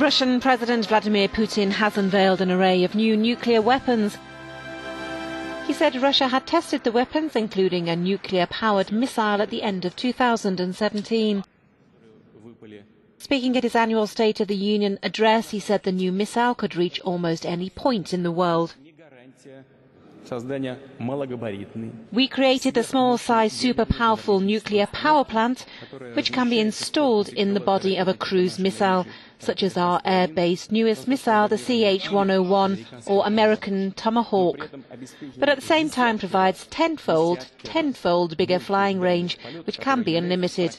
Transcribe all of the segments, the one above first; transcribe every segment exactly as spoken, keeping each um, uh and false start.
Russian President Vladimir Putin has unveiled an array of new nuclear weapons. He said Russia had tested the weapons, including a nuclear-powered missile, at the end of two thousand seventeen. Speaking at his annual State of the Union address, he said the new missile could reach almost any point in the world. We created a small-sized, super-powerful nuclear power plant, which can be installed in the body of a cruise missile, such as our air-based newest missile, the C H one oh one, or American Tomahawk, but at the same time provides tenfold, tenfold bigger flying range, which can be unlimited.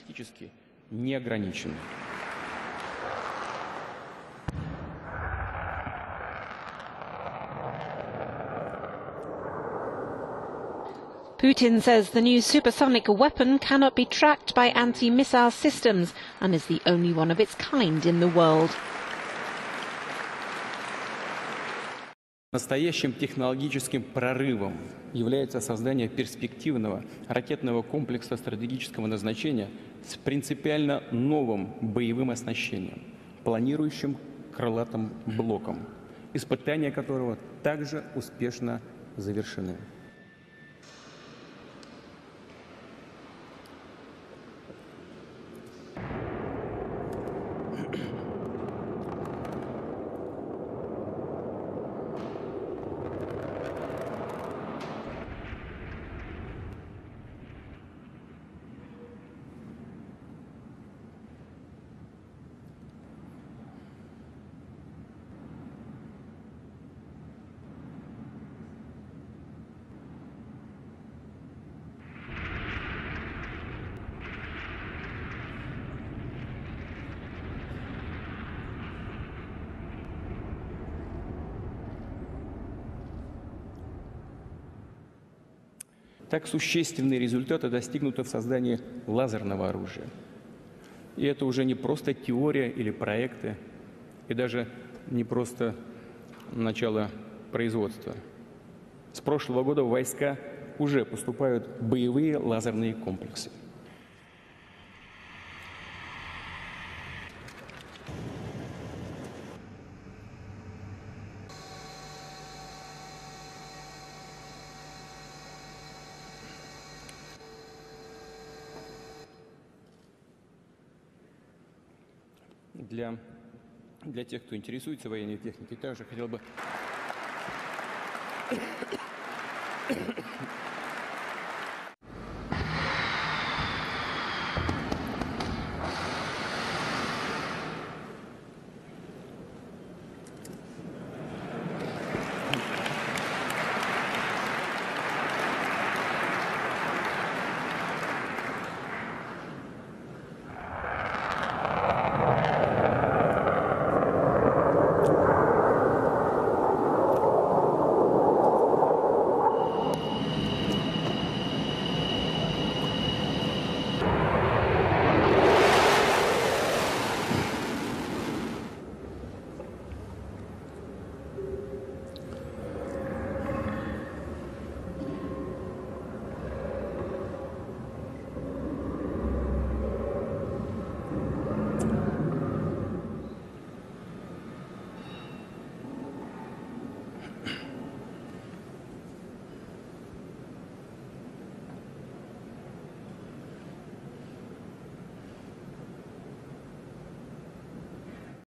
Putin says the new supersonic weapon cannot be tracked by anti-missile systems and is the only one of its kind in the world. Настоящим технологическим прорывом является создание перспективного ракетного комплекса стратегического назначения с принципиально новым боевым оснащением, планирующим крылатым блоком, испытания которого также успешно завершены. Так существенные результаты достигнуты в создании лазерного оружия. И это уже не просто теория или проекты, и даже не просто начало производства. С прошлого года в войска уже поступают боевые лазерные комплексы. Для, для тех, кто интересуется военной техникой, также хотел бы...